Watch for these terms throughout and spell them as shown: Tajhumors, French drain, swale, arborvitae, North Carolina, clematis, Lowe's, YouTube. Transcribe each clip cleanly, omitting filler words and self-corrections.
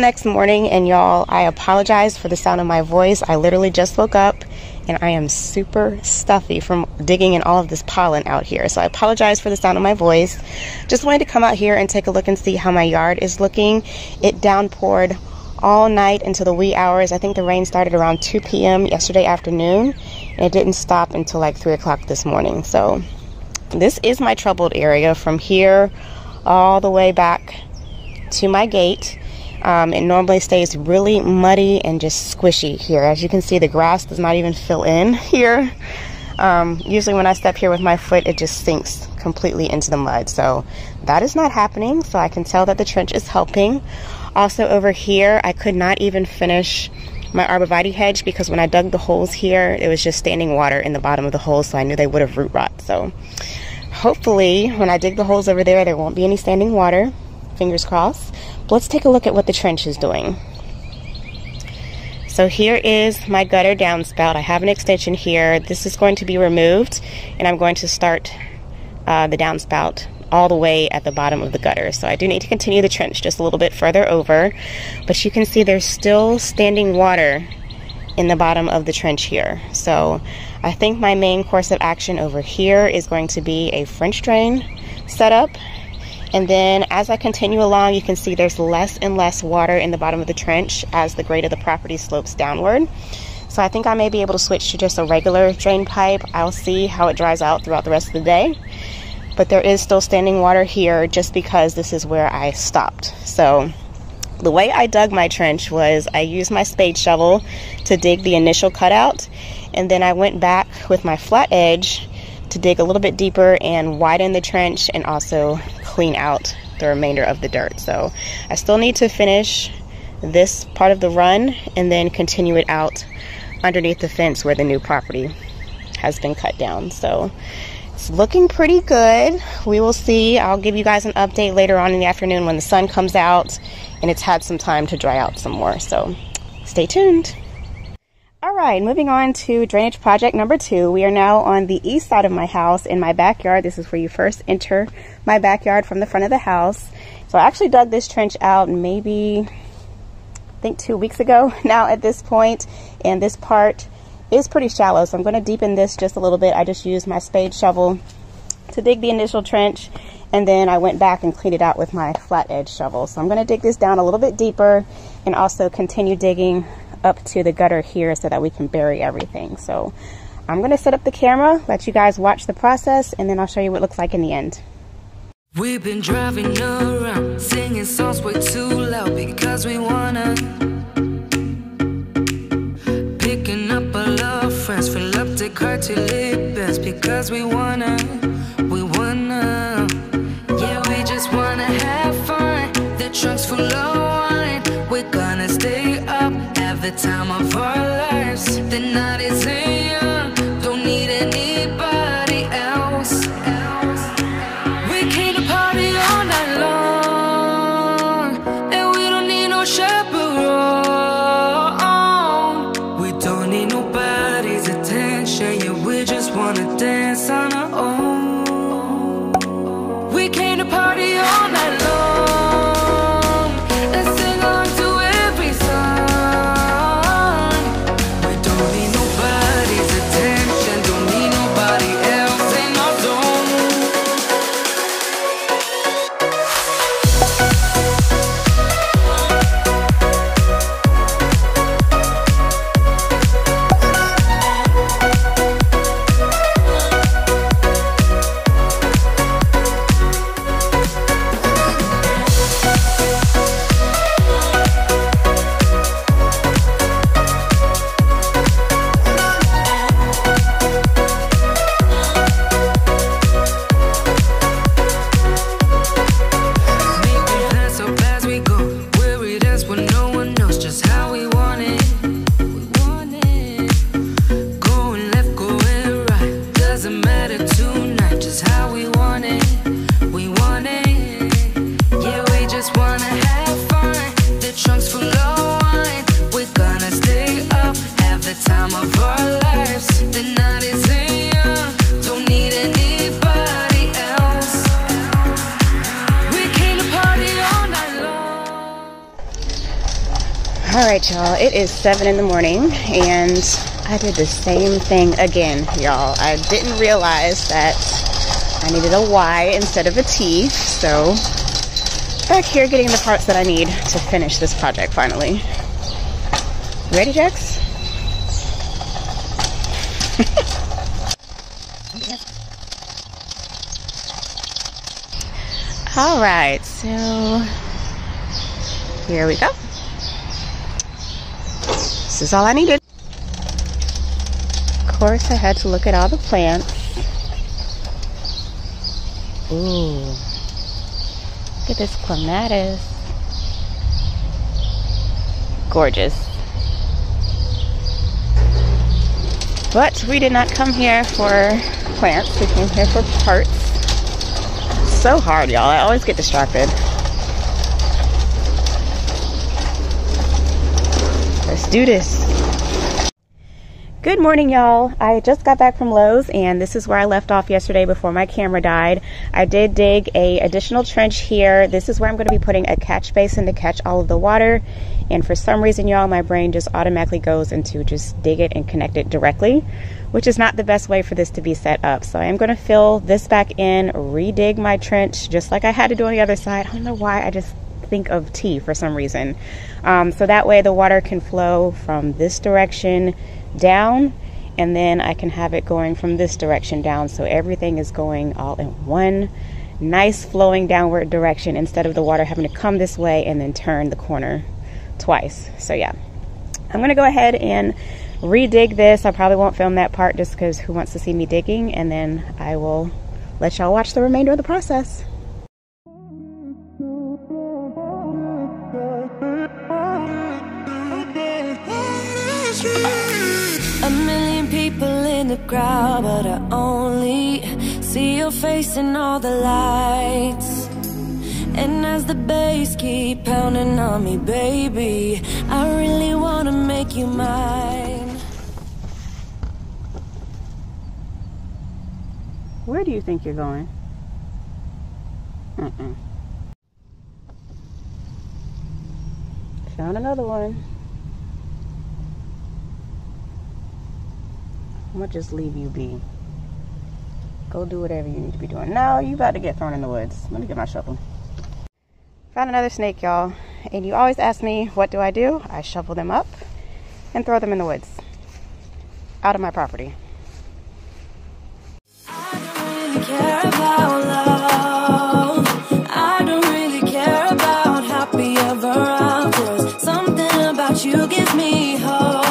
next morning, and y'all, I apologize for the sound of my voice. I literally just woke up and I am super stuffy from digging in all of this pollen out here. So I apologize for the sound of my voice. Just wanted to come out here and take a look and see how my yard is looking. It downpoured all night until the wee hours. I think the rain started around 2 p.m. yesterday afternoon, and it didn't stop until like 3 o'clock this morning. So this is my troubled area from here all the way back to my gate. It normally stays really muddy and just squishy here. As you can see, the grass does not even fill in here. Usually when I step here with my foot, it just sinks completely into the mud. So that is not happening. So I can tell that the trench is helping. Also over here, I could not even finish my arborvitae hedge because when I dug the holes here, it was just standing water in the bottom of the holes. So I knew they would have root rot. So hopefully when I dig the holes over there, there won't be any standing water. Fingers crossed. But let's take a look at what the trench is doing. So here is my gutter downspout. I have an extension here. This is going to be removed, and I'm going to start the downspout all the way at the bottom of the gutter. So I do need to continue the trench just a little bit further over, but you can see there's still standing water in the bottom of the trench here. So I think my main course of action over here is going to be a French drain setup. And then as I continue along, you can see there's less and less water in the bottom of the trench as the grade of the property slopes downward. So I think I may be able to switch to just a regular drain pipe. I'll see how it dries out throughout the rest of the day. But there is still standing water here just because this is where I stopped. So the way I dug my trench was I used my spade shovel to dig the initial cutout, and then I went back with my flat edge to dig a little bit deeper and widen the trench and also clean out the remainder of the dirt. So I still need to finish this part of the run and then continue it out underneath the fence where the new property has been cut down. So it's looking pretty good. We will see. I'll give you guys an update later on in the afternoon when the sun comes out and it's had some time to dry out some more. So stay tuned. All right, moving on to drainage project number 2. We are now on the east side of my house in my backyard. This is where you first enter my backyard from the front of the house. So I actually dug this trench out maybe, I think 2 weeks ago now at this point, and this part is pretty shallow, so I'm going to deepen this just a little bit. I just used my spade shovel to dig the initial trench, and then I went back and cleaned it out with my flat edge shovel. So I'm going to dig this down a little bit deeper and also continue digging up to the gutter here so that we can bury everything. So I'm going to set up the camera, let you guys watch the process, and then I'll show you what it looks like in the end. We've been driving around singing songs way too loud because we wanna. Picking up all our friends, fill up the car till it bends because we wanna. Yeah, we just wanna have fun. The trunk's full of wine. We're gonna stay up, have the time of our lives. The night is young, don't need anybody else. We came to party all night long, and we don't need no chaperone. We don't need nobody's attention, yeah, we just wanna dance on our own. We came to party all night long. All right, y'all, it is 7 in the morning and I did the same thing again, y'all. I didn't realize that I needed a Y instead of a T, so back here getting the parts that I need to finish this project finally. Ready, Jax? All right, so here we go. This is all I needed. Of course, I had to look at all the plants. Ooh, look at this clematis. Gorgeous. But we did not come here for plants, we came here for parts. So hard, y'all, I always get distracted. Let's do this. Good morning, y'all. I just got back from Lowe's and this is where I left off yesterday before my camera died. I did dig an additional trench here. This is where I'm going to be putting a catch basin to catch all of the water. And for some reason, y'all, my brain just automatically goes into just dig it and connect it directly, which is not the best way for this to be set up. So I am going to fill this back in, re-dig my trench just like I had to do on the other side. I don't know why I just think of T for some reason. So that way the water can flow from this direction down, and then I can have it going from this direction down, so everything is going all in one nice flowing downward direction instead of the water having to come this way and then turn the corner twice. So yeah, I'm gonna go ahead and re-dig this. I probably won't film that part just because who wants to see me digging, and then I will let y'all watch the remainder of the process. The crowd, but I only see your face in all the lights. And as the bass keep pounding on me, baby, I really wanna make you mine. Where do you think you're going? Found another one. I'm gonna just leave you be. Go do whatever you need to be doing. No, you about to get thrown in the woods. Let me get my shovel. Found another snake, y'all. And you always ask me, what do? I shovel them up and throw them in the woods. Out of my property. I don't really care about love. I don't really care about happy ever after. Something about you gives me hope.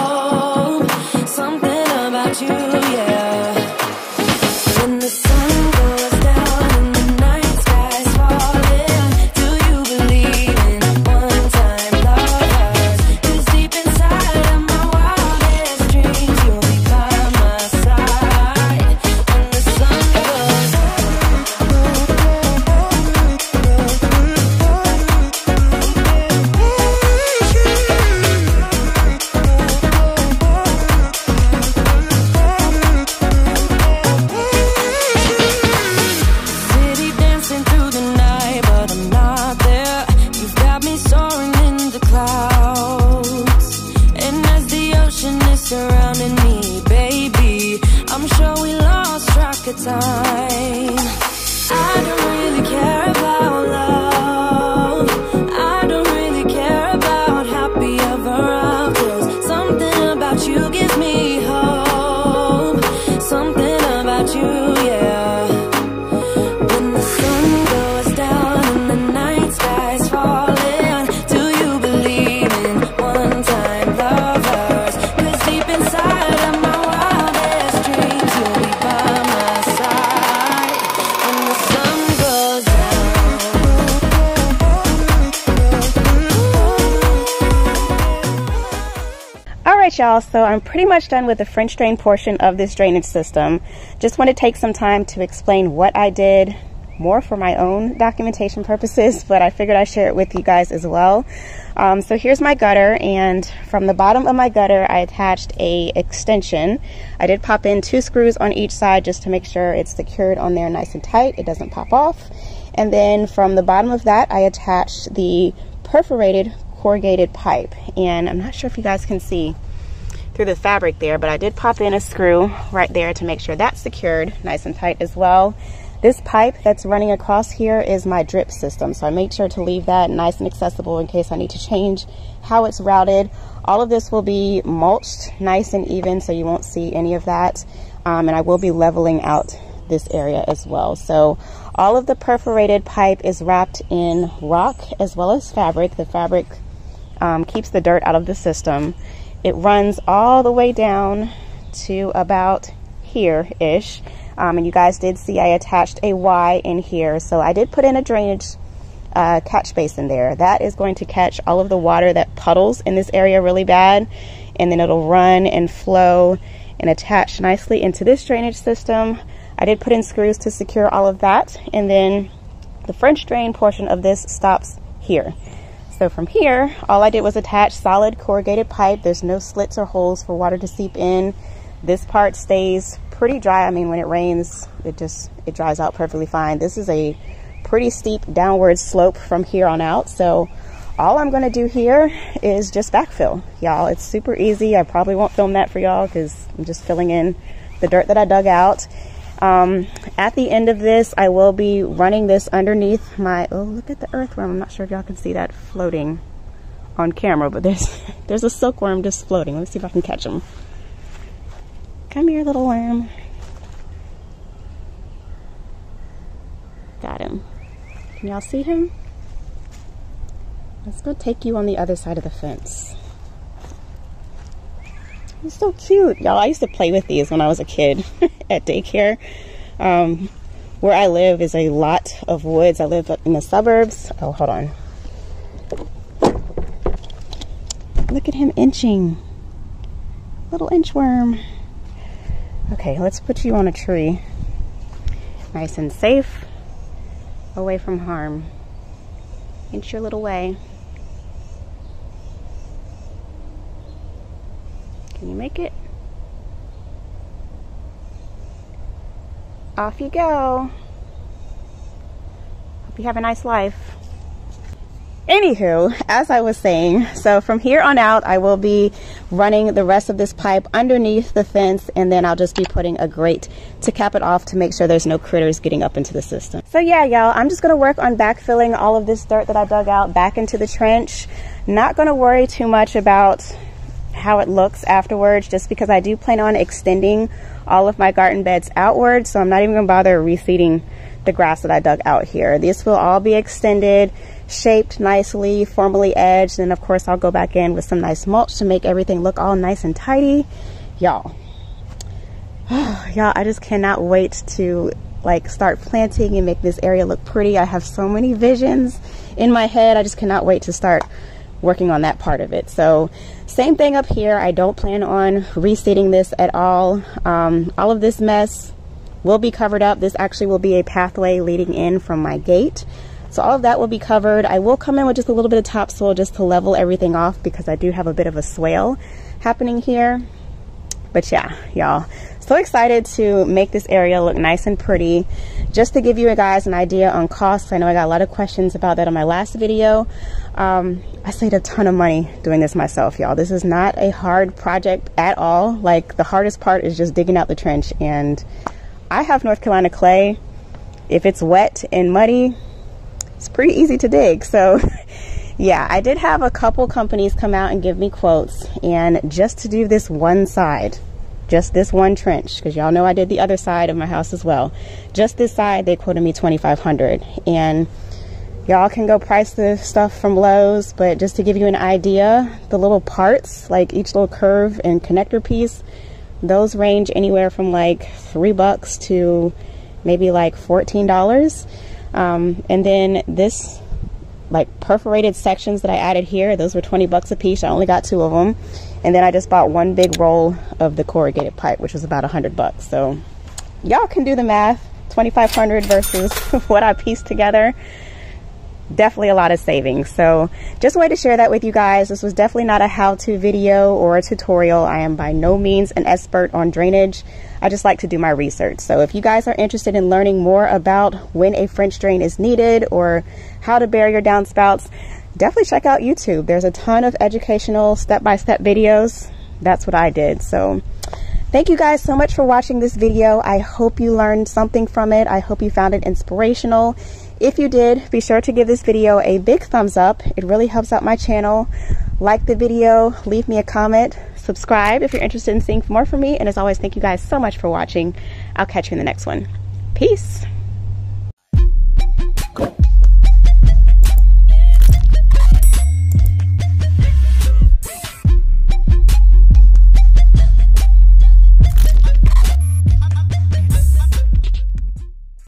Y'all, so I'm pretty much done with the French drain portion of this drainage system. Just want to take some time to explain what I did, more for my own documentation purposes, but I figured I'd share it with you guys as well. So here's my gutter, and from the bottom of my gutter I attached an extension. I did pop in 2 screws on each side just to make sure it's secured on there nice and tight, it doesn't pop off. And then from the bottom of that I attached the perforated corrugated pipe, and I'm not sure if you guys can see through the fabric there, but I did pop in a screw right there to make sure that's secured nice and tight as well. This pipe that's running across here is my drip system, so I made sure to leave that nice and accessible in case I need to change how it's routed. All of this will be mulched nice and even, so you won't see any of that, and I will be leveling out this area as well. So all of the perforated pipe is wrapped in rock as well as fabric. The fabric keeps the dirt out of the system. It runs all the way down to about here ish, and you guys did see I attached a Y in here, so I did put in a drainage catch basin there. That is going to catch all of the water that puddles in this area really bad, and then it'll run and flow and attach nicely into this drainage system. I did put in screws to secure all of that, and then the French drain portion of this stops here. So from here, all I did was attach solid corrugated pipe. There's no slits or holes for water to seep in. This part stays pretty dry. I mean, when it rains, it dries out perfectly fine. This is a pretty steep downward slope from here on out. So all I'm gonna do here is just backfill, y'all. It's super easy. I probably won't film that for y'all because I'm just filling in the dirt that I dug out. At the end of this, I will be running this underneath my, oh, look at the earthworm. I'm not sure if y'all can see that floating on camera, but there's a silkworm just floating. Let's see if I can catch him. Come here, little worm. Got him. Can y'all see him? Let's go take you on the other side of the fence. He's so cute, y'all. I used to play with these when I was a kid at daycare. Where I live is a lot of woods. I live up in the suburbs. Oh, hold on. Look at him inching. Little inchworm. Okay, let's put you on a tree. Nice and safe. Away from harm. Inch your little way. Can you make it? Off you go. Hope you have a nice life. Anywho, as I was saying, so from here on out, I will be running the rest of this pipe underneath the fence, and then I'll just be putting a grate to cap it off to make sure there's no critters getting up into the system. So yeah, y'all, I'm just gonna work on backfilling all of this dirt that I dug out back into the trench. Not gonna worry too much about how it looks afterwards, just because I do plan on extending all of my garden beds outward, so I'm not even gonna bother reseeding the grass that I dug out here. This will all be extended, shaped nicely, formally edged, and of course I'll go back in with some nice mulch to make everything look all nice and tidy. Y'all, y'all, I just cannot wait to like start planting and make this area look pretty. I have so many visions in my head. I just cannot wait to start working on that part of it. So same thing up here. I don't plan on reseeding this at all. All of this mess will be covered up. This actually will be a pathway leading in from my gate. So all of that will be covered. I will come in with just a little bit of topsoil just to level everything off, because I do have a bit of a swale happening here. But yeah, y'all, so excited to make this area look nice and pretty. Just to give you guys an idea on costs, I know I got a lot of questions about that on my last video. I saved a ton of money doing this myself, y'all. This is not a hard project at all. Like, the hardest part is just digging out the trench, and I have North Carolina clay. If it's wet and muddy, it's pretty easy to dig. So yeah, I did have a couple companies come out and give me quotes, and just to do this one side, just this one trench, because y'all know I did the other side of my house as well, just this side, they quoted me $2,500. And y'all can go price the stuff from Lowe's, but just to give you an idea, the little parts, like each little curve and connector piece, those range anywhere from like $3 to maybe like $14. And then this, like, perforated sections that I added here, those were $20 a piece. I only got 2 of them. And then I just bought one big roll of the corrugated pipe, which was about $100. So y'all can do the math, $2,500 versus what I pieced together. Definitely a lot of savings. So just wanted to share that with you guys. This was definitely not a how-to video or a tutorial. I am by no means an expert on drainage. I just like to do my research. So if you guys are interested in learning more about when a French drain is needed or how to bury your downspouts, definitely check out YouTube. There's a ton of educational step-by-step videos. That's what I did. So thank you guys so much for watching this video. I hope you learned something from it. I hope you found it inspirational. If you did, be sure to give this video a big thumbs up. It really helps out my channel. Like the video, leave me a comment, subscribe if you're interested in seeing more from me. And as always, thank you guys so much for watching. I'll catch you in the next one. Peace.